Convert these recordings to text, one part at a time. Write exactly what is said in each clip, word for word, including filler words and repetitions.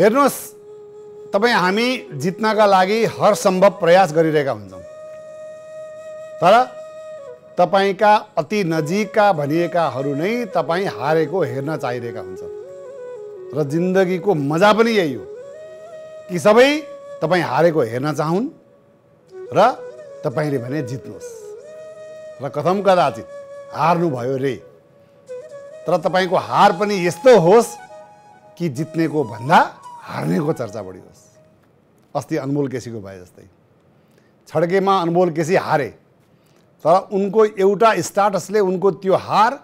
हेर्नुस् तपाई हामी जित्नका लागि हर सम्भव प्रयास गरिरहेका हुन्छौं तर तपाईका अति नजिकका भनिएकाहरू नै तपाई हारेको हेर्न चाहिरहेका हुन्छन् र जिन्दगीको मजा पनि यही हो कि सबै तपाई हारेको हेर्न चाहून् र तपाईले भने जित्नुस् र कथम कदाचित हार्नु भयो रे तर तपाईको हार पनि यस्तो होस् कि जित्नेको भन्दा हार्नेको चर्चा बढी होस्। अस्ति अनमोल केसीको भए जस्तै छड्केमा अनमोल केसी हारे तर उनको एउटा स्टाटसले उनको त्यो हार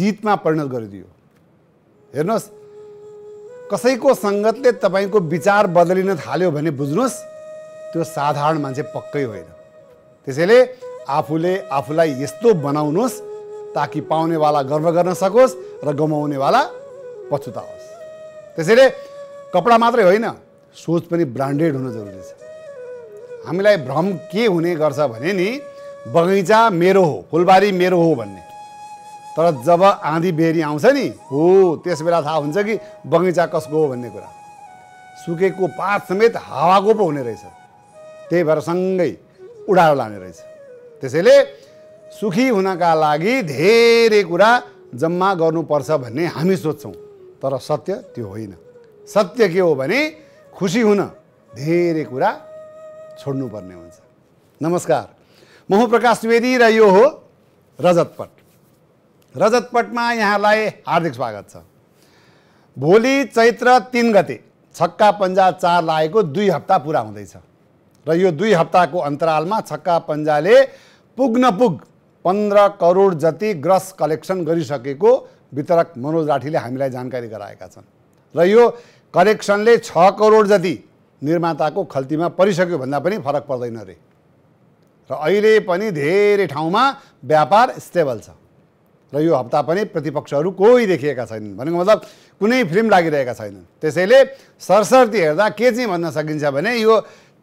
जितमा परिणत गरिदियो। हेर्नुस् कसैको संगतले तपाईको विचार बदलिन थाल्यो भने बुझ्नुस् त्यो साधारण मान्छे पक्कै होइन। त्यसैले आफूले आफूलाई यस्तो बनाउनुस् ताकि पाउने वाला गर्व गर्न सकोस् र गमाउने वाला पछुताओस्। त्यसैले कपडा मात्रै होइन सोच पनि ब्रान्डेड हुन जरुरी छ। हामीलाई भ्रम के हुने गर्छ भने नि बगैँचा मेरो हो फुलबारी मेरो हो भन्ने तर जब आँधी बेरी आउँछ नि हो त्यस बेला थाहा हुन्छ कि बगैँचा कसको हो भन्ने कुरा। सुकेको पात समेत हावाको पो हुने रहेछ त्यही भएर सँगै उडाएर लाने रहेछ। त्यसैले सुखी हुनका लागि धेरै कुरा जम्मा गर्नुपर्छ भन्ने हामी सोच्छौँ तर सत्य त्यो होइन। सत्य के हो भने खुसी हुन धेरै कुरा छोड्नुपर्ने हुन्छ। नमस्कार म हुँ प्रकाश सुवेदी र यो हो रजतपट। रजतपटमा यहाँलाई हार्दिक स्वागत छ। भोलि चैत्र तीन गते छक्का पन्जा चार लागेको दुई हप्ता पूरा हुँदैछ र यो दुई हप्ताको अन्तरालमा छक्का पन्जाले पुग नपुग पन्ध्र करोड जति ग्रस कलेक्सन गरिसकेको वितरक मनोज राठीले हामीलाई जानकारी गराएका छन् र यो कलेक्सनले छ करोड जति निर्माताको खल्तीमा परिसक्यो भन्दा पनि फरक पर्दैन रे र अहिले पनि धेरै ठाउँमा व्यापार स्टेबल छ र यो हप्ता पनि प्रतिपक्षहरू कोही देखिएका छैनन् भनेको मतलब कुनै फिल्म लागिरहेका छैनन्। त्यसैले सरसर्ती हेर्दा के चाहिँ भन्न सकिन्छ भने यो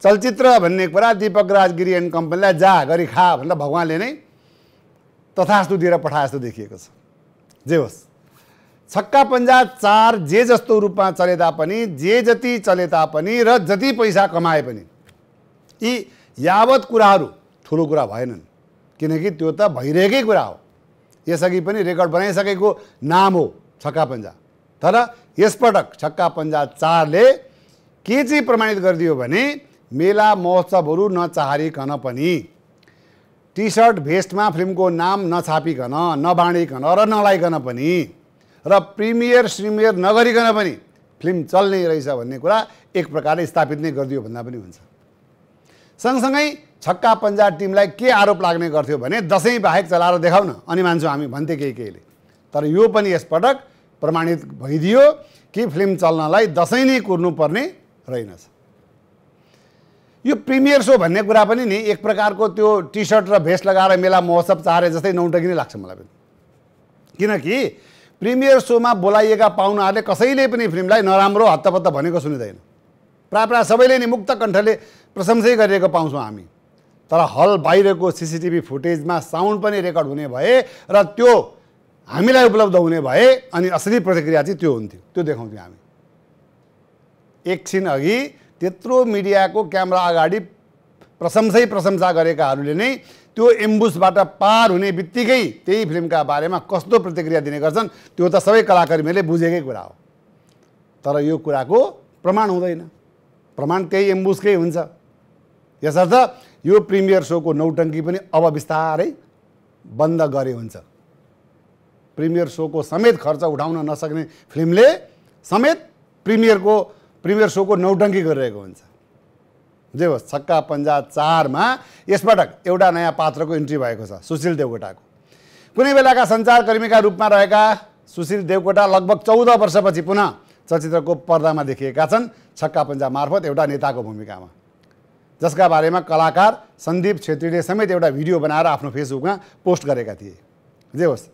चलचित्र भन्ने कुरा दीपक राजगिरी एन्ड कम्पनीलाई जा गरी खा भनेर भगवानले नै तथास्तु दिएर पठाए जस्तो देखिएको छ। जे होस् छक्का पन्जा चार जे जस्तो रूपमा चले तापनि जे जति चले तापनि र जति पैसा कमाए पनि यी यावत कुराहरू ठुलो कुरा भएनन् किनकि त्यो त भइरहेकै कुरा हो। यसअघि पनि रेकर्ड बनाइसकेको नाम हो छक्का पन्जा तर यसपटक छक्का पन्जा चारले के चाहिँ प्रमाणित गरिदियो भने मेला महोत्सवहरू नचाहरिकन पनि टी सर्ट भेस्टमा फिल्मको नाम नछापिकन नबाँडिकन र नलाइकन पनि र प्रिमियर सिमियर नगरिकन पनि फिल्म चल्ने रहेछ भन्ने कुरा एक प्रकारले स्थापित नै गरिदियो भन्दा पनि हुन्छ। सँगसँगै छक्का पन्जा टिमलाई के आरोप लाग्ने गर्थ्यो भने दसैँ बाहेक चलाएर देखाउन अनि मान्छौँ हामी भन्थे केही केहीले तर यो पनि यसपटक प्रमाणित भइदियो कि फिल्म चल्नलाई दसैँ नै कुर्नुपर्ने रहेनछ। यो प्रिमियर सो भन्ने कुरा पनि नि एक प्रकारको त्यो टी सर्ट र भेस्ट लगाएर मेला महोत्सव चारे जस्तै नौटकी नै लाग्छ मलाई पनि किनकि प्रिमियर सोमा बोलाइएका पाहुनाहरूले कसैले पनि फिल्मलाई नराम्रो हत्तपत्त भनेको सुनिँदैन। प्रायः प्रायः सबैले नि मुक्त कण्ठले प्रशंसै गरिएको पाउँछौँ हामी तर हल बाहिरको सिसिटिभी फुटेजमा साउन्ड पनि रेकर्ड हुने भए र त्यो हामीलाई उपलब्ध हुने भए अनि असली प्रतिक्रिया चाहिँ त्यो हुन्थ्यो त्यो देखाउँथ्यौँ हामी। एकछिन अघि त्यत्रो मिडियाको क्यामेरा अगाडि प्रशंसै प्रशंसा गरेकाहरूले नै त्यो एम्बुसबाट पार हुने बित्तिकै त्यही फिल्मका बारेमा कस्तो प्रतिक्रिया दिने गर्छन् त्यो त सबै कलाकारहरूले बुझेकै कुरा हो तर यो कुराको प्रमाण हुँदैन। प्रमाण त्यही एम्बुसकै हुन्छ। यसर्थ यो प्रिमियर सोको नौटङ्की पनि अब बिस्तारै बन्द गरे हुन्छ। प्रिमियर सोको समेत खर्च उठाउन नसक्ने फिल्मले समेत प्रिमियरको प्रिमियर सोको नौटङ्की गरिरहेको हुन्छ। जे होस् छक्का पन्जा चारमा यसपटक एउटा नयाँ पात्रको इन्ट्री भएको छ सुशील देवकोटाको। कुनै बेलाका सञ्चारकर्मीका रूपमा रहेका सुशील देवकोटा लगभग चौध वर्षपछि पुनः चलचित्रको पर्दामा देखिएका छन् छक्का पन्जा मार्फत एउटा नेताको भूमिकामा जसका बारेमा कलाकार सन्दीप छेत्रीले समेत एउटा भिडियो बनाएर आफ्नो फेसबुकमा पोस्ट गरेका थिए। जे होस्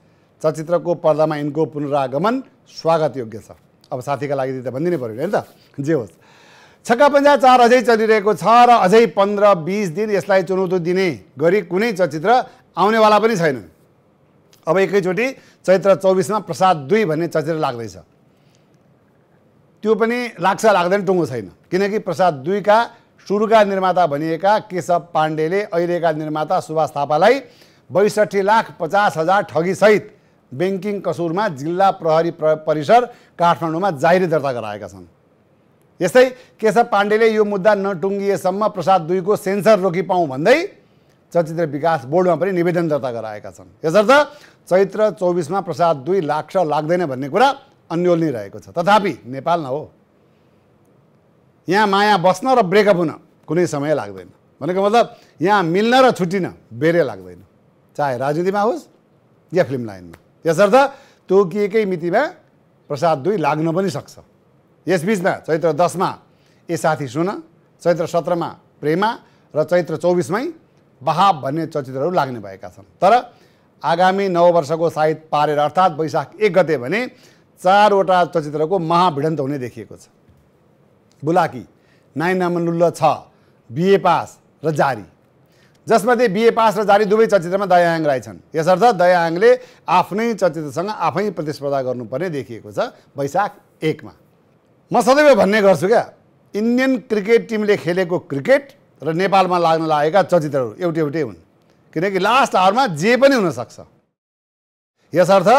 चलचित्रको पर्दामा यिनको पुनरागमन स्वागत योग्य छ। अब साथीका लागि त भनिदिनै पर्यो नि त। जे होस् छक्का पन्जा चार अझै चलिरहेको छ र अझै पन्ध्र बिस दिन यसलाई चुनौती दिने गरी कुनै चलचित्र आउनेवाला पनि छैनन्। अब एकैचोटि चैत्र चौबिसमा प्रसाद दुई भन्ने चलचित्र लाग्दैछ त्यो पनि लाग्छ लाग्दैन टुङ्गो छैन, किनकि प्रसाद दुई का सुरुका निर्माता भनिएका केशव पाण्डेले अहिलेका निर्माता सुभाष थापालाई बैसठी लाख पचास हजार ठगीसहित बैंकिङ कसुरमा जिल्ला प्रहरी परिसर काठमाडौँमा जाहेरी दर्ता गराएका छन्। यस्तै केशव पाण्डेले यो मुद्दा नटुङ्गिएसम्म प्रसाद दुई को सेन्सर रोकिपाउँ भन्दै चलचित्र विकास बोर्डमा पनि निवेदन दर्ता गराएका छन्। यसर्थ चैत्र चौबीस में प्रसाद दुई लाग्छ लाग्दैन भन्ने कुरा अन्योलनी रहेको छ। तथापि नेपाल न हो, यहाँ माया बस्न र ब्रेकअप हुन कुनै समय लाग्दैन, भनेको मतलब यहाँ मिल्न र छुट्टिन बेरे लाग्दैन, चाहे राजनीतिमा होस् या फिल्म लाइनमा। यसर्थ तोकिएकै मितिमा प्रसाद दुई लाग्न पनि सक्छ। यसबीचमा चैत्र दस में ए साथी सुन, चैत्र सत्रह में प्रेमा र चैत्र चौबीसमै बहाव भन्ने चलचित्रहरू लाग्ने भएका छन्। तर आगामी नौ वर्षको साइत पारेर अर्थात् वैशाख एक गते भने चारवटा चलचित्रको महाभिडन्त हुने देखिएको छ। बुलाकी, नाइनामनुल्ला छ, बीए पास र जारी, जसमध्ये बीए पास र जारी दुवै चलचित्रमा दयाहाङ राई छन्। यसर्थ दयाहाङले आफ्नै चलचित्रसँग आफै प्रतिस्पर्धा गर्नुपर्ने देखिएको छ वैशाख एक मा। म सधैँ भन्ने गर्छु क्या, इन्डियन क्रिकेट टिमले खेलेको क्रिकेट र नेपालमा लाग्न लागेका चलचित्रहरू एउटै एउटै हुन्, किनकि लास्ट आवरमा जे पनि हुनसक्छ। यसर्थ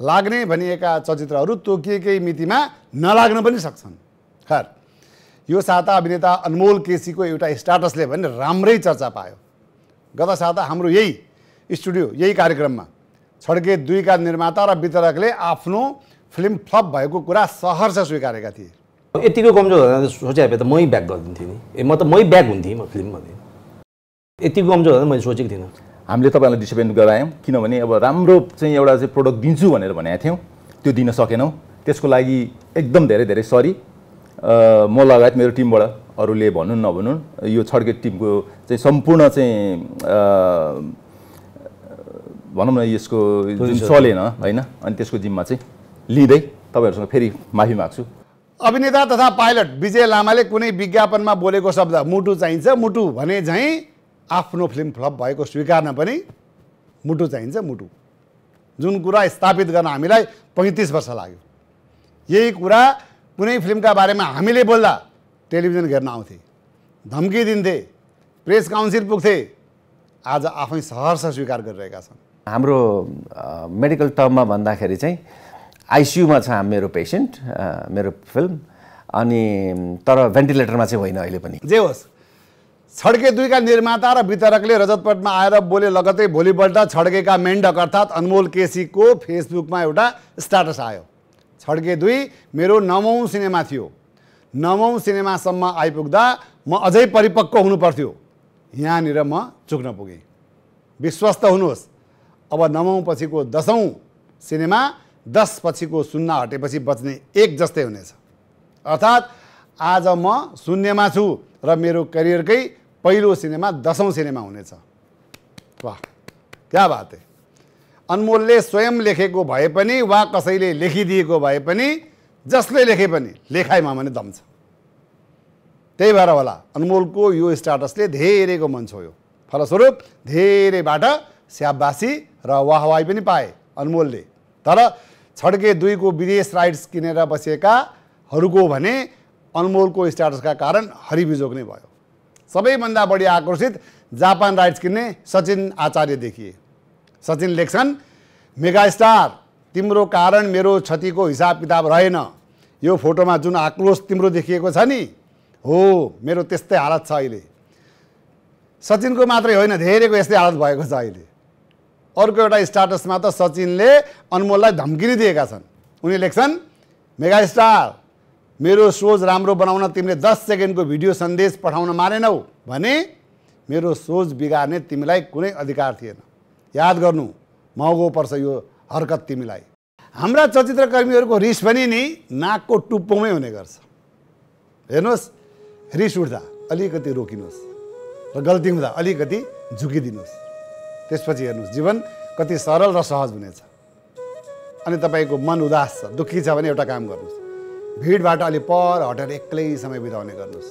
लाग्ने भनिएका चलचित्रहरू तोकिएकै मितिमा नलाग्न पनि सक्छन्। खैर, यो साता अभिनेता अनमोलकेसी को एउटा स्टाटसले भने राम्रै चर्चा पायो। गत साता हाम्रो यही स्टुडियो यही कार्यक्रममा छड्के दुई का निर्माता र वितरकले आफ्नो फिल्म फ्लप भएको कुरा सहर्ष स्वीकारेका थिए। यतिको कमजोर सोचे भए त मै ब्याक गर्दिन्थे नि, ए म त मै ब्याक हुन्थे म फिल्म भने। यतिको कमजोर मैले सोचेको थिइनँ। हामीले तपाईलाई डिसअपॉइन्ट गरायौं, किनभने अब राम्रो चाहिँ एउटा चाहिँ प्रोडक्ट दिन्छु भनेर भनेका थियौं, त्यो दिन सकेनौं। त्यसको लागि एकदम धेरै धेरै सरी। म लगायत मेरो टिमबाट अरूले भनुन् नभनुन् यो छड्के टिमको चाहिँ सम्पूर्ण चाहिँ भनौँ न यसको जुन चलेन हैन, अनि त्यसको जिम्मा चाहिँ लिँदै तपाईहरुसँग फेरि माफी माग्छु। अभिनेता तथा पाइलट विजय लामाले कुनै विज्ञापनमा बोलेको शब्द मुटु चाहिन्छ मुटु भने झैं आफ्नो फिल्म फ्लप भएको स्वीकार्न पनि मुटु चाहिन्छ मुटु, जुन कुरा स्थापित गर्न हामीलाई पैंतीस वर्ष लाग्यो। यही कुरा कुनै फिल्मका बारेमा हामीले बोल्दा टेलिभिजन हेर्न आउँथे, धम्की दिन्थे, प्रेस काउन्सिल पुग्थे, आज आफै सहर्ष स्वीकार गरिरहेका छन्। हाम्रो मेडिकल टर्ममा भन्दाखेरि चाहिँ आइसियुमा छ मेरो पेसेन्ट मेरो फिल्म, अनि तर भेन्टिलेटरमा चाहिँ होइन अहिले पनि। जे होस्, छड्के दुई का निर्माता र वितरकले रजतपटमा आएर बोले लगत्तै भोलिपल्ट छड्केका मेन्डक अर्थात् अनमोल केसीको फेसबुकमा एउटा स्ट्याटस आयो। छड्के दुई मेरो नवौं सिनेमा थियो, नवौं सिनेमासम्म आइपुग्दा म अझै परिपक्व हुनुपर्थ्यो, यहाँनिर म चुक्न पुगेँ। विश्वस्त हुनुहोस्, अब नवौं पछिको दसौं सिनेमा दस पछिको शून्य हटेपछि बच्ने एक जस्तै हुनेछ। अर्थात् आज म शून्यमा छु र मेरो करियरकै पहिलो सिनेमा दसौं सिनेमा हुनेछ। वाह, क्या बात है। अनमोलले स्वयं लेखेको भए पनि वा कसैले लेखिदिएको भए पनि जसले लेखे पनि लेखाइमा भने दम छ। त्यही भएर होला अनमोलको यो स्टाटसले धेरैको मन छोयो। फलस्वरूप धेरैबाट स्याबासी र वाहवाही पनि पाए अनमोलले। तर छड्के दुई को विदेश राइट्स किनेर बसेकाहरूको भने अनमोलको स्टाटसका कारण हरिबिजोग नै भयो। सबैभन्दा बढी आकर्षित जापान राइट्स किन्ने सचिन आचार्य देखिए। सचिन लेख्छन्, मेगास्टार तिम्रो कारण मेरो क्षति को हिसाब किताब रहेन, यो फोटोमा जुन आक्रोश तिम्रो देखिएको छ नि हो मेरो त्यस्तै हालत छ अहिले। सचिनको मात्रै होइन धेरैको यस्तै हालत भएको छ अहिले। अर्को एउटा स्टाटसमा त सचिनले अनमोललाई धम्की नै दिएका छन्। उनी लेख्छन्, मेगास्टार मेरो सोच राम्रो बनाउन तिमीले दस सेकेन्डको भिडियो सन्देश पठाउन मानेनौ भने मेरो सोच बिगार्ने तिमीलाई कुनै अधिकार थिएन, याद गर्नु महँगो पर्छ यो हरकत तिमीलाई। हाम्रा चलचित्रकर्मीहरूको रिस पनि नि नाकको टुप्पोमै हुने गर्छ। हेर्नुहोस्, रिस उठ्दा अलिकति रोकिनुहोस् र गल्ती हुँदा अलिकति झुकिदिनुहोस्, त्यसपछि हेर्नुहोस् जीवन कति सरल र सहज हुनेछ। अनि तपाईँको मन उदास छ दुःखी छ भने एउटा काम गर्नुहोस्, भिडबाट अलि पर हटेर एक्लै समय बिताउने गर्नुहोस्।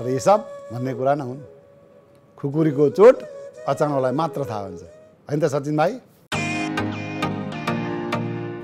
तर यी सब भन्ने कुरा नहुन्, खुकुरीको चोट अचानकलाई मात्र थाहा हुन्छ, होइन त सचिन भाइ?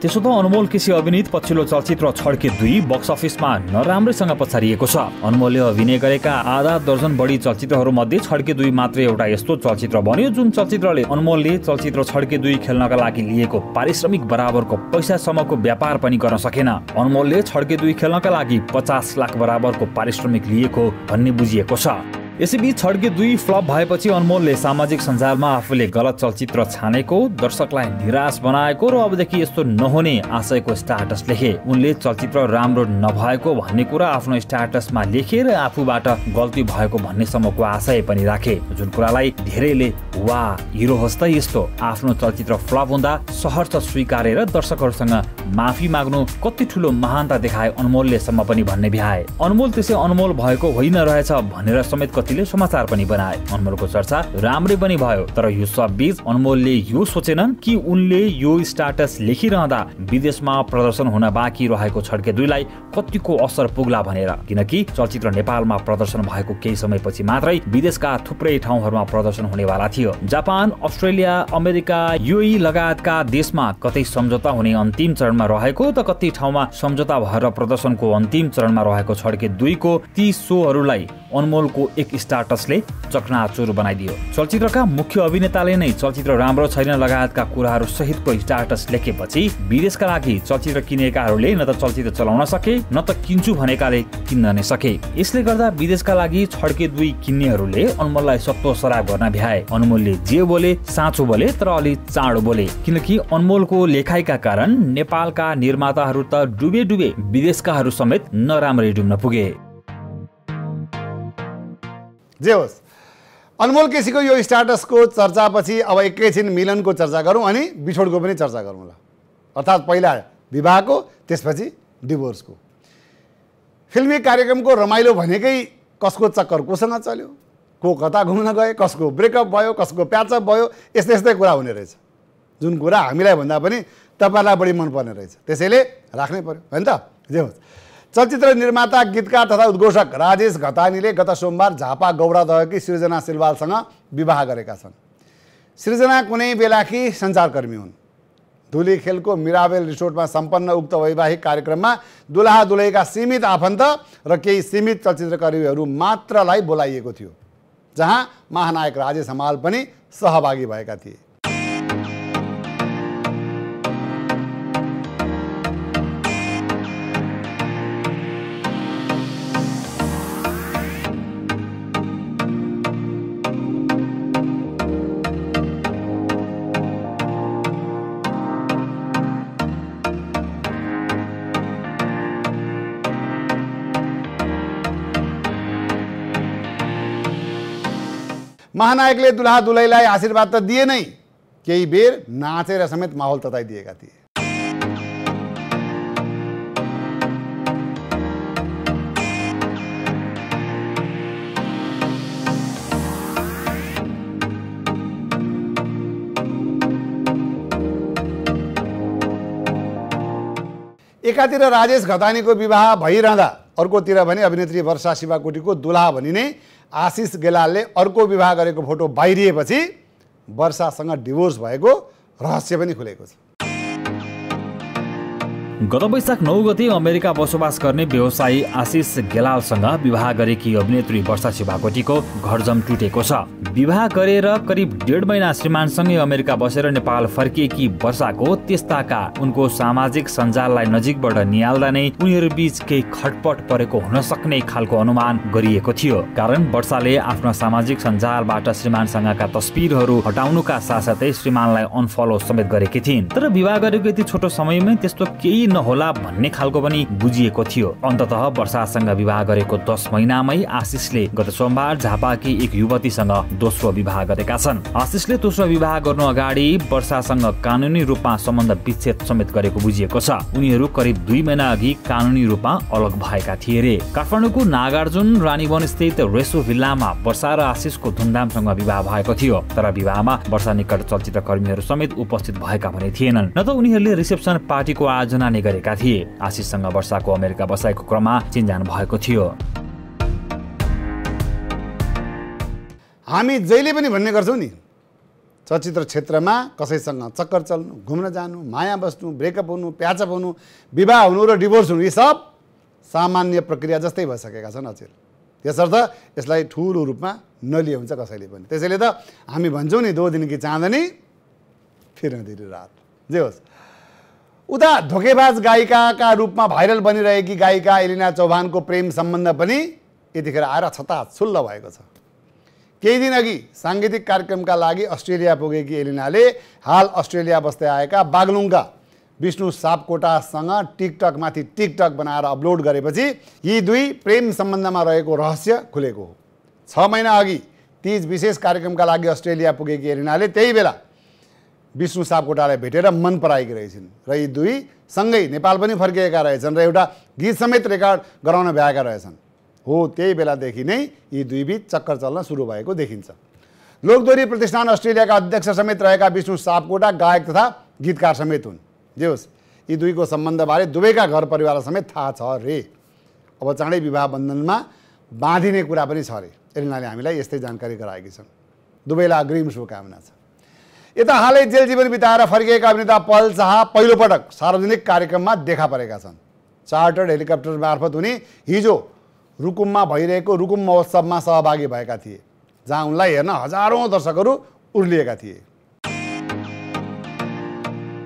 त्यसो त अनमोल केसी अभिनीत पछिल्लो चलचित्र छड्के दुई बक्स अफिसमा नराम्रैसँग पछारिएको छ। अनमोलले अभिनय गरेका आधा दर्जन बढी चलचित्रहरूमध्ये छड्के दुई मात्र एउटा यस्तो चलचित्र बन्यो जुन चलचित्रले अनमोलले चलचित्र छड्के दुई खेल्नका लागि लिएको पारिश्रमिक बराबरको पैसासम्मको व्यापार पनि गर्न सकेन। अनमोलले छड्के दुई खेल्नका लागि पचास लाख बराबरको पारिश्रमिक लिएको भन्ने बुझिएको छ। यसैबीच छड्के दुई फ्लप भएपछि अनमोलले सामाजिक सञ्जालमा आफूले गलत चलचित्र छानेको, दर्शकलाई निराश बनाएको र अबदेखि यस्तो नहुने आशयको स्ट्याटस लेखे। उनले चलचित्र राम्रो नभएको भन्ने कुरा आफ्नो स्ट्याटसमा लेखेर आफूबाट गल्ती भएको भन्ने सम्मको आशय पनि राखे, जुन कुरालाई धेरैले वाह हिरो होस् त यस्तो, आफ्नो चलचित्र फ्लप हुँदा सहर्ष स्वीकारेर दर्शकहरूसँग माफी माग्नु कति ठुलो महानता देखाए अनमोलले सम्म पनि भन्ने भ्याए। अनमोल त्यसै अनमोल भएको होइन रहेछ भनेर समेत ले समाचार पनि बनाए। अनमोलको चर्चा राम्रै पनि भयो, तर यो सब बीच अनमोलले यो सोचेनन् कि उनले यो स्ट्याटस लेखिरहँदा विदेशमा प्रदर्शन हुन बाँकी रहेको छड्के दुईलाई कतिको असर पुग्ला भनेर, किनकि चलचित्र नेपालमा प्रदर्शन भएको केही समयपछि मात्रै विदेशका थुप्रै ठाउँहरूमा प्रदर्शन हुनेवाला थियो। जापान, अस्ट्रेलिया, अमेरिका, युएई लगायतका देशमा कतै सम्झौता हुने अन्तिम चरणमा रहेको त कतै ठाउँमा सम्झौता भएर प्रदर्शनको अन्तिम चरणमा रहेको छड्के दुईको ती सोहरूलाई अनमोलको एक स्टाटसले चकनाचुर बनाइदियो। चलचित्रका मुख्य अभिनेताले नै चलचित्र राम्रो छैन लगायतका कुराहरू सहितको स्टाटस लेखेपछि विदेशका लागि चलचित्र किनेकाहरूले न त चलचित्र चलाउन सके न त किन्छु भनेकाले किन्न नै सके। यसले गर्दा विदेशका लागि छड्के दुई किन्नेहरूले अनमोललाई सत्तो सराब गर्न भ्याए। अनमोलले जे बोले साँचो बोले, तर अलि चाँडो बोले, किनकि अनमोलको लेखाइका कारण नेपालका निर्माताहरू त डुबे डुबे विदेशकाहरू समेत नराम्रै डुब्न पुगे। जे होस्, अनमोल केसीको यो स्ट्याटसको चर्चापछि अब एकैछिन मिलनको चर्चा गरौँ अनि बिछोडको पनि चर्चा गरौँ ल। अर्थात् पहिला विवाहको, त्यसपछि डिभोर्सको। फिल्मी कार्यक्रमको रमाइलो भनेकै कसको चक्कर कोसँग चल्यो, को कता घुम्न गए, कसको ब्रेकअप भयो, कसको प्याचअप भयो, यस्तै यस्तै कुरा हुने रहेछ, जुन कुरा हामीलाई भन्दा पनि तपाईँलाई बढी मनपर्ने रहेछ। त्यसैले राख्नै पर्यो होइन त। जे होस्, चलचित्र निर्माता, गीतकार तथा उद्घोषक राजेश घतानीले गत सोमबार झापा गौरादहकी सृजना सिलवालसँग विवाह गरेका छन्। सृजना कुनै बेलाकी सञ्चारकर्मी हुन्। धुलीखेलको मिराबेल रिसोर्टमा सम्पन्न उक्त वैवाहिक कार्यक्रममा दुलहा दुलहीका सीमित आफन्त र केही सीमित चलचित्रकर्मीहरू मात्रलाई बोलाइएको थियो, जहाँ महानायक राजेश हमाल पनि सहभागी भएका थिए। महानायकले दुलहा दुलहीलाई आशीर्वाद त दिए नै, केही बेर नाचेर समेत माहौल तताइदिएका थिए। एकातिर राजेश घतानीको विवाह भइरहँदा अर्कोतिर भने अभिनेत्री वर्षा शिवाकोटीको दुलहा भनिने आशिष गेलालले अर्को विवाह गरेको फोटो बाहिरिएपछि वर्षासँग डिभोर्स भएको रहस्य पनि खुलेको छ। गत वैशाख नौ गते अमेरिका बसोबास गर्ने व्यवसायी आशिष गेलालसँग विवाह गरेकी अभिनेत्री वर्षा शिवाकोटीको घरजम टुटेको छ। विवाह गरेर करिब डेढ महिना श्रीमानसँगै अमेरिका बसेर नेपाल फर्किएकी वर्षाको त्यस्ताका उनको सामाजिक सञ्जाललाई नजिकबाट निहाल्दा नै उनीहरू बीच केही खटपट परेको हुन सक्ने खालको अनुमान गरिएको थियो। कारण वर्षाले आफ्ना सामाजिक सञ्जालबाट श्रीमानसँगका तस्बिरहरू हटाउनुका साथसाथै श्रीमानलाई अनफलो समेत गरेकी थिइन्। तर विवाह गरेको यति छोटो समयमै त्यस्तो केही नहोला भन्ने खालको पनि बुझिएको थियो। अन्ततः वर्षासँग विवाह गरेको दस महिनामै आशिषले गत सोमबार झापाकी एक युवतीसँग दोस्रो विवाह गरेका छन्। आशिषले दोस्रो विवाह गर्नु अगाडि वर्षासँग कानुनी रूपमा सम्बन्ध विच्छेद समेत गरेको बुझिएको छ। उनीहरू करिब दुई महिना अघि कानुनी रूपमा अलग भएका थिए। रे काठमाडौँको नागार्जुन रानीवन स्थित रेसो भिल्लामा वर्षा र आशिषको धुमधामसँग विवाह भएको थियो। तर विवाहमा वर्षा निकट चलचित्र कर्मीहरू समेत उपस्थित भएका भने थिएनन्, न त उनीहरूले रिसेप्सन पार्टीको आयोजना गरेका थिए। आशिषसँग वर्षाको अमेरिका बसाइको क्रममा चिन्जान भएको थियो। हामी जहिले पनि भन्ने गर्छौँ नि, चलचित्र क्षेत्रमा कसैसँग चक्कर चल्नु, घुम्न जानु, माया बस्नु, ब्रेकअप हुनु, प्याचअप हुनु, विवाह हुनु र डिभोर्स हुनु, यी सब सामान्य प्रक्रिया जस्तै भइसकेका छन् अचेल। त्यसर्थ यसलाई ठूलो रूपमा नलिए हुन्छ कसैले पनि। त्यसैले त हामी भन्छौं नि दो दिन की चाँदनी फिर अँधेरी रात। जे होस्, उता धोकेबाज गायिकाका रूपमा भाइरल बनिरहेकी गायिका एलिना चौहानको प्रेम सम्बन्ध पनि यतिखेर आएर छताछुल्ल भएको छ। केही दिन अघि सांगीतिक कार्यक्रमका लागि अस्ट्रेलिया पुगेकी एलिनाले हाल अस्ट्रेलिया बस्दै आएका बागलुङका विष्णु सापकोटासँग टिकटकमाथि टिकटक बनाएर अपलोड गरेपछि यी दुई प्रेम सम्बन्धमा रहेको रहस्य खुलेको हो। छ महिना अघि तीज विशेष कार्यक्रमका लागि अस्ट्रेलिया पुगेकी एलिनाले त्यही बेला विष्णु सापकोटालाई भेटेर मन पराएकी रहेछन् र यी दुई सँगै नेपाल पनि फर्किएका रहेछन् र एउटा गीत समेत रेकर्ड गराउन भ्याएका रहेछन्। हो, त्यही बेलादेखि नै यी दुई बीच चक्कर चल्न सुरु भएको देखिन्छ। लोकदोरी प्रतिष्ठान अस्ट्रेलियाका अध्यक्ष समेत रहेका विष्णु सापकोटा गायक तथा गीतकार समेत हुन्। जे होस्, यी दुईको सम्बन्धबारे दुवैका घर परिवार समेत थाहा छ रे। अब चाँडै विवाह बन्धनमा बाँधिने कुरा पनि छ रे। एलिनाले हामीलाई यस्तै जानकारी गराएकी छन्। दुवैलाई अग्रिम शुभकामना छ। यता हालै जेल जीवन बिताएर फर्किएका अभिनेता पाल्शाह पहिलोपटक सार्वजनिक कार्यक्रममा देखा परेका छन्। चार्टर्ड हेलिकप्टर मार्फत उनी हिजो रुकुममा भइरहेको रुकुम महोत्सवमा सहभागी भएका थिए, जहाँ उनलाई हेर्न हजारौं दर्शकहरू उर्लिएका थिए।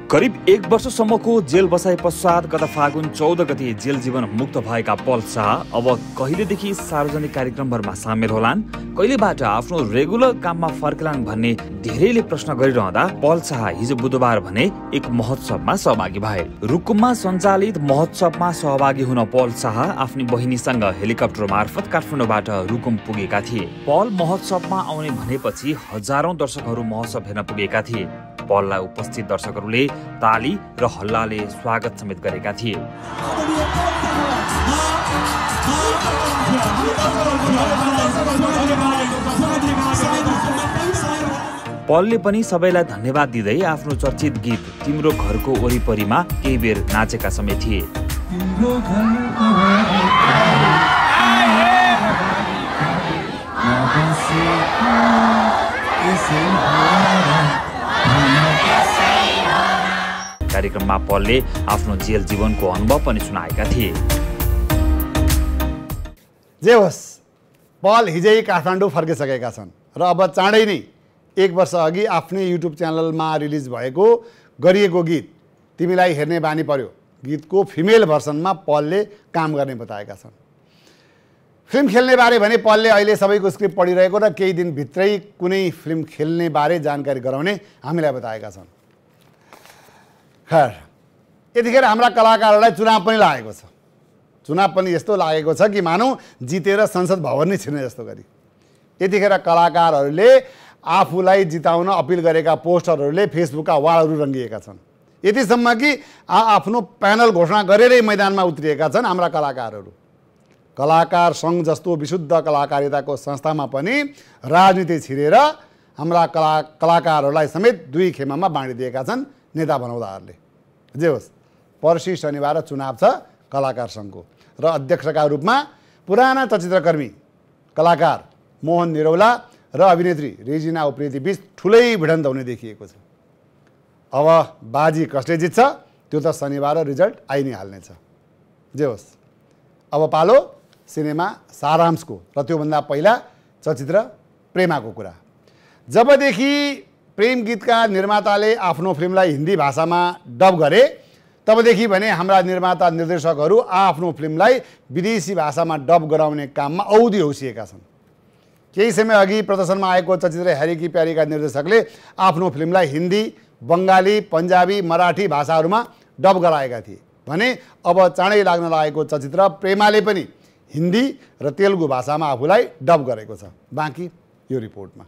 करिब एक वर्षसम्मको जेल बसाइ पश्चात गत फागुन चौध गते जेल जीवन मुक्त भएका पाल्शाह अब कहिलेदेखि सार्वजनिक कार्यक्रमहरूमा सामेल होलान्, कहिलेबाट आफ्नो रेगुलर काममा फर्कलान् भन्ने धेरैले प्रश्न गरिरहँदा पाल्शाह हिजो बुधबार भने एक महोत्सवमा सहभागी भए। रुकुममा सञ्चालित महोत्सवमा सहभागी हुन पाल्शाह आफ्नी बहिनीसँग हेलिकप्टर मार्फत काठमाडौँबाट रुकुम पुगेका थिए। पाल महोत्सवमा आउने भनेपछि हजारौं दर्शकहरू महोत्सव हेर्न पुगेका थिए। पाललाई उपस्थित दर्शकहरूले ताली र हल्लाले स्वागत समेत गरेका थिए। पालले पनि सबैलाई धन्यवाद दिँदै आफ्नो चर्चित गीत तिम्रो घरको वरिपरिमा केही बेर नाचेका समेत थिए। कार्यक्रममा पालले आफ्नो जेल जीवनको अनुभव पनि सुनाएका थिए। जे होस्, पाल हिजै काठमाडौँ फर्किसकेका छन् र अब चाँडै नै एक वर्ष अघि आफ्नै युट्युब च्यानलमा रिलिज भएको गरिएको गीत तिमीलाई हेर्ने बानी पर्यो गीतको फिमेल भर्सनमा पालले काम गर्ने बताएका छन्। फिल्म खेल्ने बारे भने पालले अहिले सबैको स्क्रिप्ट पढिरहेको र केही दिनभित्रै कुनै फिल्म खेल्ने बारे जानकारी गराउने हामीलाई बताएका छन्। खैर, यतिखेर हाम्रा कलाकारहरूलाई चुनाव पनि लागेको छ। चुनाव पनि यस्तो लागेको छ कि मानौ जितेर संसद भवन नै छिर्ने जस्तो गरी यतिखेर कलाकारहरूले आफूलाई जिताउन अपिल गरेका पोस्टरहरूले फेसबुकका वालहरू रङ्गिएका छन्। यतिसम्म कि आआफ्नो प्यानल घोषणा गरेरै मैदानमा उत्रिएका छन् हाम्रा कलाकारहरू। कलाकार सङ्घ जस्तो विशुद्ध कलाकारिताको संस्थामा पनि राजनीति छिरेर हाम्रा कला कलाकारहरूलाई समेत दुई खेमामा बाँडिदिएका छन् नेता बनाउँदाहरूले। जे होस्, पर्सि शनिबार चुनाव छ कलाकार सङ्घको र अध्यक्षका रूपमा पुराना चलचित्रकर्मी कलाकार मोहन निरौला र अभिनेत्री रेजिना उप्रेती बीच ठुलै भिडन्त हुने देखिएको छ। अब बाजी कसले जित्छ त्यो त शनिबार रिजल्ट आइ नै हाल्नेछ। जे होस्, अब पालो सिनेमा सारांशको र त्योभन्दा पहिला चलचित्र प्रेमाको कुरा। जबदेखि प्रेम गीतका निर्माताले आफ्नो फिल्मलाई हिन्दी भाषामा डब गरे तबदेखि भने हाम्रा निर्माता निर्देशकहरू आफ्नो फिल्मलाई विदेशी भाषामा डब गराउने काममा औधी हौसिएका छन्। केही समय अघि प्रदर्शनमा आएको चलचित्र हेरी की प्यारीका निर्देशकले आफ्नो फिल्मलाई हिन्दी, बङ्गाली, पन्जाबी, मराठी भाषाहरूमा डब गराएका थिए भने अब चाँडै लाग्न लागेको चलचित्र प्रेमाले पनि हिन्दी र तेलुगु भाषामा आफूलाई डब गरेको छ। बाँकी यो रिपोर्टमा।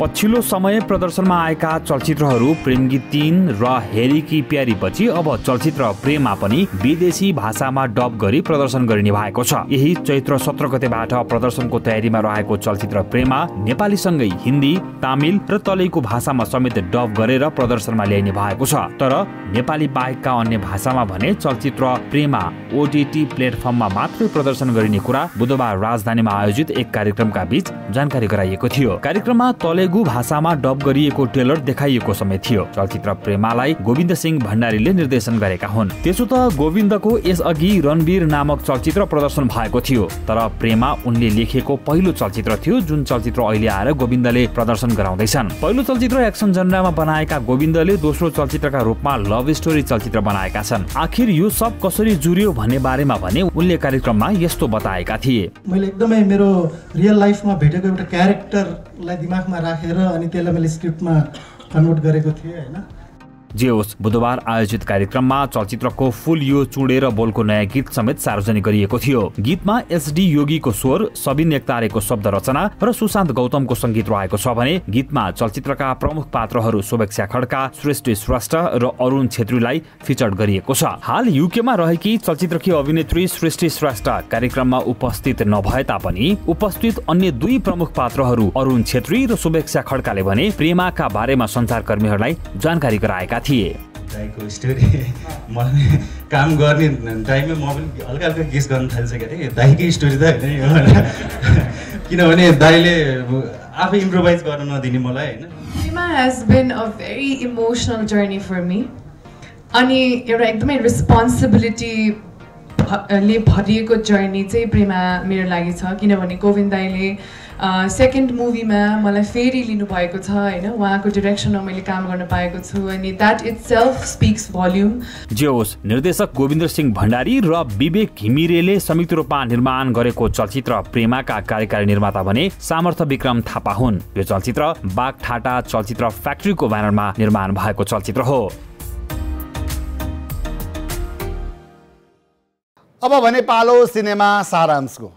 पछिल्लो समय प्रदर्शनमा आएका चलचित्रहरू प्रेमगी तीन र हेरी की प्यारी पछि अब चलचित्र प्रेममा पनि विदेशी भाषामा डब गरी प्रदर्शन गरिने भएको छ। यही चैत्र सत्र गतेबाट प्रदर्शनको तयारीमा रहेको चलचित्र प्रेममा नेपालीसँगै हिन्दी, तामिल र तलैको भाषामा समेत डब गरेर प्रदर्शनमा ल्याइने भएको छ। तर नेपाली बाहेकका अन्य भाषामा भने चलचित्र प्रेममा ओटीटी प्लेटफर्ममा मात्रै प्रदर्शन गरिने कुरा बुधबार राजधानीमा आयोजित एक कार्यक्रमका बीच जानकारी गराइएको थियो। कार्यक्रममा तेलुगु भाषामा डब गरिएको ट्रेलर देखाइएको समेत थियो। चलचित्र प्रेमालाई गोविन्द सिंह भण्डारीले निर्देशन गरेका हुन्। त्यसो त गोविन्दको यसअघि रणवीर नामक चलचित्र प्रदर्शन भएको थियो, तर प्रेमा उनले लेखेको पहिलो चलचित्र थियो, जुन चलचित्र अहिले आएर गोविन्दले प्रदर्शन गराउँदैछन्। पहिलो चलचित्र एक्सन जनरामा बनाएका गोविन्दले दोस्रो चलचित्रका रूपमा लभ स्टोरी चलचित्र बनाएका छन्। आखिर यो सब कसरी जुरियो भन्ने बारेमा भने उनले कार्यक्रममा यस्तो बताएका थिए। मैले एकदमै मेरो रियल लाइफमा भेटेको एउटा क्यारेक्टरलाई दिमागमा राखेर अनि त्यसलाई मैले स्क्रिप्टमा कन्भर्ट गरेको थिएँ, हैन। जे होस्, बुधबार आयोजित कार्यक्रममा चलचित्रको फुल यो चुडेर बोलको नयाँ गीत समेत सार्वजनिक गरिएको थियो। गीतमा एसडी योगीको स्वर, सबिन एकतारेको शब्द रचना र सुशान्त गौतमको संगीत रहेको छ भने गीतमा चलचित्रका प्रमुख पात्रहरू शुभेच्छा खड्का, श्रेष्ठ श्रेष्ठ र अरुण छेत्रीलाई फिचर गरिएको छ। हाल युकेमा रहेकी चलचित्रकी अभिनेत्री श्रेष्ठ श्रेष्ठ कार्यक्रममा उपस्थित नभए तापनि उपस्थित अन्य दुई प्रमुख पात्रहरू अरुण छेत्री र शुभेच्छा खड्काले भने प्रेमाका बारेमा सञ्चारकर्मीहरूलाई जानकारी गराएका थिए। दाइको स्टोरी मलाई काम गर्ने टाइममा म पनि हल्का हल्का गेस गर्न थालिसकेको थिएँ दाइकै स्टोरी त होइन यो, किनभने दाइले आफै इम्प्रोभाइज गर्न नदिने मलाई, हैन। Prema has been a very emotional journey for me, अनि एउटा एकदमै रिस्पोन्सिबिलिटी ले भरिएको जर्नी चाहिँ प्रेमा मेरो लागि छ, किनभने गोविन्द दाइले सेकेन्ड मुभीमा मलाई फेरि लिनुभएको छ, होइन। उहाँको डिरेक्सनमा मैले काम गर्न पाएको छु अनि द्याट इटसेल्फ स्पिक्स भल्युम। जे होस्, निर्देशक गोविन्द सिंह भण्डारी र विवेक घिमिरेले संयुक्त रूपमा निर्माण गरेको चलचित्र प्रेमाका कार्यकारी निर्माता भने सामर्थ्य विक्रम थापा हुन्। यो चलचित्र बागठाटा चलचित्र फ्याक्ट्रीको ब्यानरमा निर्माण भएको चलचित्र हो। अब भने पालो सिनेमा सारांशको।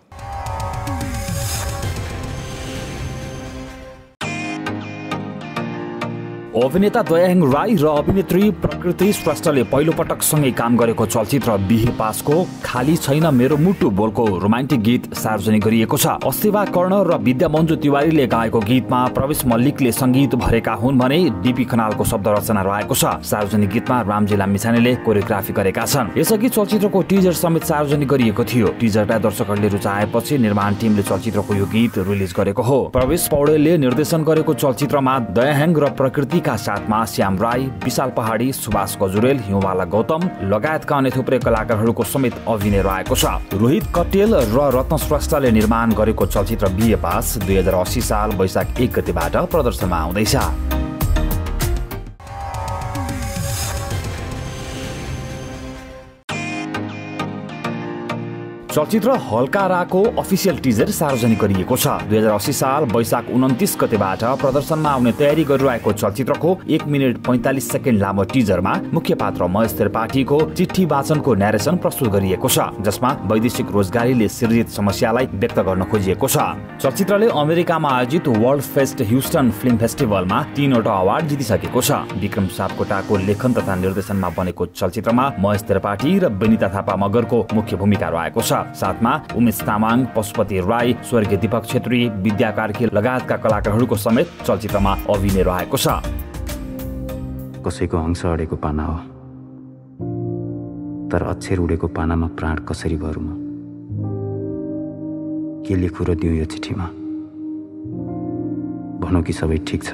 अभिनेता दयाहाङ राई र अभिनेत्री प्रकृति श्रेष्ठले पहिलोपटक सँगै काम गरेको चलचित्र बिहे पासको खाली छैन मेरो मुटु बोलको रोमान्टिक गीत सार्वजनिक गरिएको छ। अस्थिवा कर्ण र विद्या मन्जु तिवारीले गाएको गीतमा प्रवेश मल्लिकले सङ्गीत भरेका हुन् भने डिपी खनालको शब्द रचना रहेको छ। सार्वजनिक गीतमा रामजी लामिछानेले कोरियोग्राफी गरेका छन्। यसअघि चलचित्रको टिजर समेत सार्वजनिक गरिएको थियो। टिजरलाई दर्शकहरूले रुचाएपछि निर्माण टिमले चलचित्रको यो गीत रिलिज गरेको हो। प्रवेश पौडेलले निर्देशन गरेको चलचित्रमा दयाहाङ र प्रकृति का साथमा श्याम राई, विशाल पहाडी, सुभाष गजुरेल, हिउँवाला गौतम लगायतका अन्य थुप्रै कलाकारहरूको समेत अभिनय रहेको छ। रोहित कटेल र रत्न श्रेष्ठले निर्माण गरेको चलचित्र बिहे पास दुई हजार अस्सी साल वैशाख एक गतेबाट प्रदर्शनमा आउँदैछ। चलचित्र हल्का राको अफिसियल टिजर सार्वजनिक गरिएको छ। दुई हजार अस्सी साल वैशाख उन्तिस गतेबाट प्रदर्शनमा आउने तयारी गरिरहेको चलचित्रको एक मिनट पैंतालीस सेकेन्ड लामो टिजरमा मुख्य पात्र महेश त्रिपाठीको चिठी वाचनको न्यारेसन प्रस्तुत गरिएको छ, जसमा वैदेशिक रोजगारीले सिर्जित समस्यालाई व्यक्त गर्न खोजिएको छ। चलचित्रले अमेरिकामा आयोजित वर्ल्ड फेस्ट ह्युस्टन फिल्म फेस्टिभलमा तीनवटा अवार्ड जितिसकेको छ। विक्रम सापकोटाको लेखन तथा निर्देशनमा बनेको चलचित्रमा महेश त्रिपाठी र बेनिता थापा मगरको मुख्य भूमिका रहेको छ। साथमा उमेश तामाङ, पशुपति राई, स्वर्गीय दीपक छेत्री, विद्या कार्की लगायतका कलाकारहरूको समेत चलचित्रमा अभिनय रहेको छ। कसैको अंश अडेको पाना हो, तर अक्षर उडेको पानामा प्राण कसरी भरौँ? के लेखु र दिउँ यो चिठीमा? भनौँ कि सबै ठिक छ।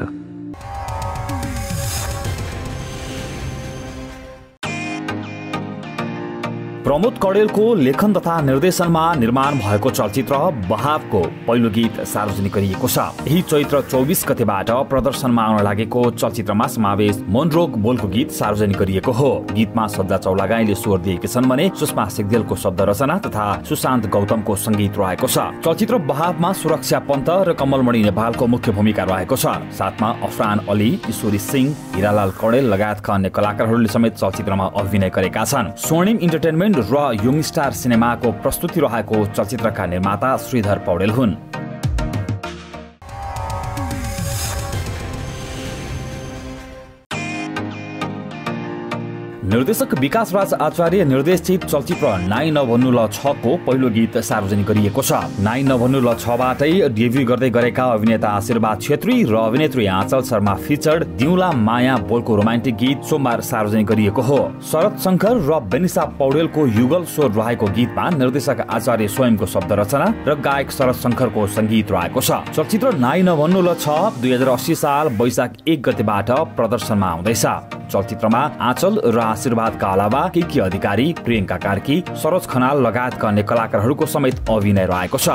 प्रमोद कडेलको लेखन तथा निर्देशनमा निर्माण भएको चलचित्र बहावको पहिलो गीत सार्वजनिक गरिएको छ। यही चैत्र चौबिस गतेबाट प्रदर्शनमा आउन लागेको चलचित्रमा समावेश मनरोग बोलको गीत सार्वजनिक गरिएको हो। गीतमा सज्जा चौलागाईले स्वर दिएकी छन् भने सुषमा सिग्देलको शब्द रचना तथा सुशान्त गौतमको संगीत रहेको छ। चलचित्र बहावमा सुरक्षा पन्त र कमलमणि नेपालको मुख्य भूमिका रहेको छ। साथमा अफरान अली, ईश्वरी सिंह, हिरालाल कडेल लगायतका अन्य कलाकारहरूले समेत चलचित्रमा अभिनय गरेका छन्। स्वर्णिम इन्टरटेनमेन्ट र यङ स्टार सिनेमाको प्रस्तुति रहेको चलचित्रका निर्माता श्रीधर पौडेल हुन्। निर्देशक विकास राज आचार्य निर्देशित चलचित्र नाइ नभन्नु ल छ को पहिलो गीत सार्वजनिक गरिएको छ। नाइ नभन्नु ल छ बाटै डेब्यू गर्दै गरेका अभिनेता आशीर्वाद छेत्री र अभिनेत्री आँचल शर्मा फिचर्ड दिउँला माया बोलको रोमान्टिक गीत सोमबार सार्वजनिक गरिएको हो। शरद शंकर र बेनिसा पौडेलको युगल स्वर रहेको गीतमा निर्देशक आचार्य स्वयंको शब्द रचना र गायक शरद शंकरको संगीत रहेको छ। चलचित्र नाइ नभन्नु ल छ दुई हजार अस्सी साल वैशाख एक गतेबाट प्रदर्शनमा आउँदैछ। चलचित्रमा आँचल र आशीर्वादका अलावा केके अधिकारी, प्रियंका कार्की, सरोज खनाल लगायतका अन्य कलाकारहरूको समेत अभिनय रहेको छ।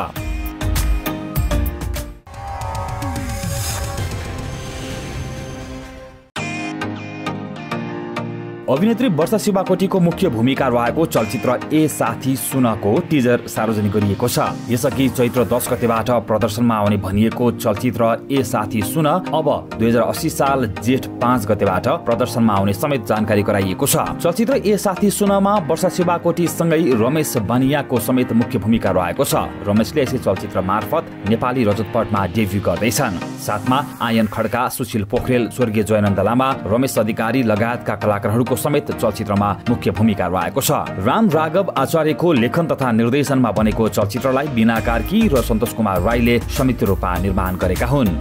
अभिनेत्री वर्षा शिवाकोटीको मुख्य भूमिका रहेको चलचित्र ए साथी सुनको टिजर सार्वजनिक गरिएको छ। यसअघि चैत्र दस गतेबाट प्रदर्शनमा आउने भनिएको चलचित्र ए साथी सुन अब दुई हजार अस्सी साल जेठ पाँच गतेबाट प्रदर्शनमा आउने समेत जानकारी गराइएको छ। चलचित्र ए साथी सुनमा वर्षा शिवाकोटी सँगै रमेश बनियाको समेत मुख्य भूमिका रहेको छ। रमेशले यसै चलचित्र मार्फत नेपाली रजतपटमा डेब्यू गर्दैछन्। साथमा आयन खड्का, सुशील पोखरेल, स्वर्गीय जयनन्द लामा, रमेश अधिकारी लगायतका कलाकारहरूको समेत चलचित्रमा मुख्य भूमिका रहेको छ। राम राघव आचार्यको लेखन तथा निर्देशनमा बनेको चलचित्रलाई बिना कार्की र सन्तोष कुमार राईले संयुक्त रूपमा निर्माण गरेका हुन्।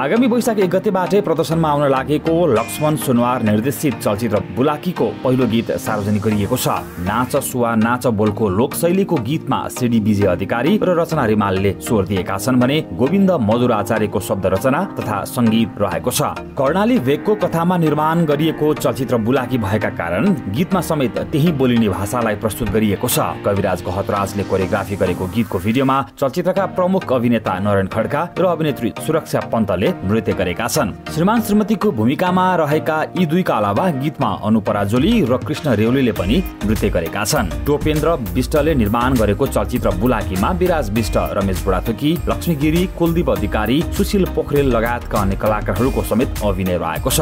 आगामी वैशाख एक गतेबाटै प्रदर्शनमा आउन लागेको लक्ष्मण सुनवार निर्देशित चलचित्र बुलाकीको पहिलो गीत सार्वजनिक गरिएको छ। नाच सुवा नाच बोलको लोकशैलीको गीतमा सिडी विजय अधिकारी र रचना रिमालले स्वर दिएका छन् भने गोविन्द मधुर आचार्यको शब्द रचना तथा संगीत रहेको छ। कर्णाली भेगको कथामा निर्माण गरिएको चलचित्र बुलाकी भएका कारण गीतमा समेत त्यही बोलिने भाषालाई प्रस्तुत गरिएको छ। कविराज गहतराजले कोरियोग्राफी गरेको गीतको भिडियोमा चलचित्रका प्रमुख अभिनेता नरेन खड्का र अभिनेत्री सुरक्षा पन्तले नृत्य गरेका छन्। श्रीमान श्रीमतीको भूमिकामा रहेका यी दुईका अलावा गीतमा अनुपरा जोली र कृष्ण रेवलीले पनि नृत्य गरेका छन्। टोपेन्द्र विष्टले निर्माण गरेको चलचित्र बुलाकीमा विराज विष्ट, रमेश बुढाथोकी, लक्ष्मी गिरी, कुलदीप अधिकारी, सुशील पोखरेल लगायतका अन्य कलाकारहरूको समेत अभिनय रहेको छ।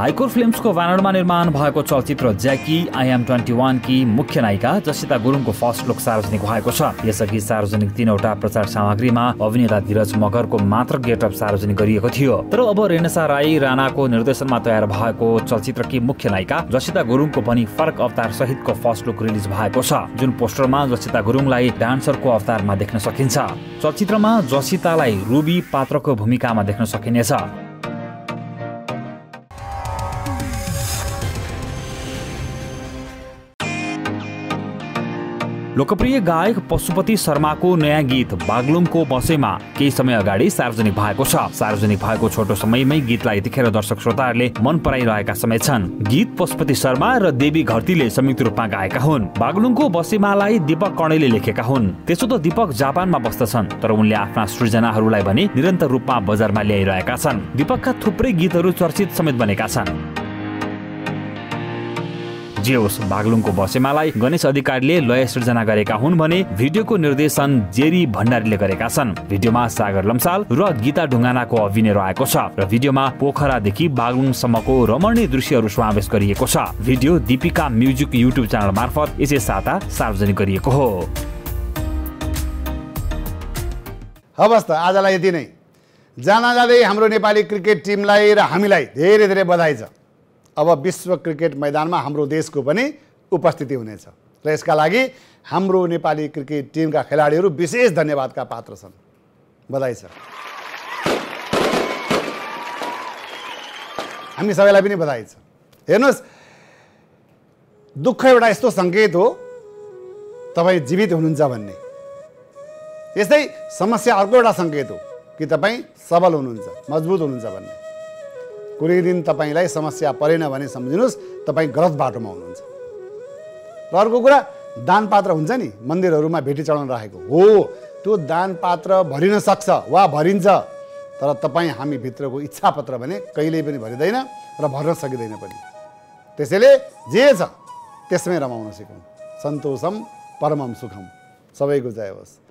हाइकोर्ट फिल्म्सको वानरमा निर्माण भएको चलचित्र Jackie I am twenty one की मुख्य नायिका जसिता गुरुङको फर्स्ट लुक सार्वजनिक भएको छ। यसअघि सार्वजनिक तीनवटा प्रचार सामग्रीमा अभिनेता धीरज मगरको मात्र गेटअप सार्वजनिक गरिएको थियो, तर अब रेणसा राई राणाको निर्देशनमा तयार भएको चलचित्रकी मुख्य नायिका जसिता गुरुङको पनि फरक अवतार सहितको फर्स्ट लुक रिलिज भएको छ, जुन पोस्टरमा जसिता गुरुङलाई डान्सरको अवतारमा देख्न सकिन्छ। चलचित्रमा जसितालाई रुबी पात्रको भूमिकामा देख्न सकिनेछ। लोकप्रिय गायक पशुपति शर्माको नयाँ गीत बागलुङको बसैमा केही समय अगाडि सार्वजनिक भएको छ। सार्वजनिक भएको छोटो समयमै गीतलाई यतिखेर दर्शक श्रोताहरूले मन पराइरहेका समेत छन्। गीत पशुपति शर्मा र देवी घरतीले संयुक्त रूपमा गाएका हुन्। बागलुङको बसैमालाई दीपक कर्णेले लेखेका हुन्। त्यसो त दीपक जापानमा बस्दछन्, तर उनले आफ्ना सृजनाहरूलाई भने निरन्तर रूपमा बजारमा ल्याइरहेका छन्। दीपकका थुप्रै गीतहरू चर्चित समेत बनेका छन्। जे होस्, बागलुङको बसेमालाई गणेश अधिकारीले लय सृजना गरेका हुन् भने भिडियोको निर्देशन जेरी भण्डारीले गरेका छन्। भिडियोमा सागर लम्साल र गीता ढुङ्गानाको अभिनय रहेको छ र भिडियोमा पोखरादेखि बागलुङसम्मको रमणीय दृश्यहरू समावेश गरिएको छ। Video Deepika music YouTube channel मार्फत यसै साता सार्वजनिक गरिएको हो। हवस् त, आजलाई यति नै। जाँदा जाँदै हाम्रो नेपाली क्रिकेट टिमलाई र हामीलाई धेरै धेरै बधाई छ। अब विश्व क्रिकेट मैदानमा हाम्रो देशको पनि उपस्थिति हुनेछ र यसका लागि हाम्रो नेपाली क्रिकेट टिमका खेलाडीहरू विशेष धन्यवादका पात्र छन्। बधाई छ। हामी सबैलाई पनि बधाई छ। हेर्नुहोस्, दुःख एउटा यस्तो सङ्केत हो तपाईँ जीवित हुनुहुन्छ भन्ने। यस्तै समस्या अर्को एउटा सङ्केत हो कि तपाईँ सबल हुनुहुन्छ, मजबुत हुनुहुन्छ भन्ने। कुनै दिन तपाईलाई समस्या परेन भने सम्झिनुहोस् तपाईँ गलत बाटोमा हुनुहुन्छ। र अर्को कुरा, दान पात्र हुन्छ नि, मन्दिरहरूमा भेटी चढाउन राखेको हो, त्यो दान पात्र भरिन सक्छ वा भरिन्छ, तर तपाईँ हामी भित्रको इच्छा पत्र भने कहिल्यै पनि भरिँदैन र भर्न सकिँदैन पनि। त्यसैले जे छ त्यसमै रमाउन सिकौँ। सन्तोषम परमम सुखम। सबैको जय होस्।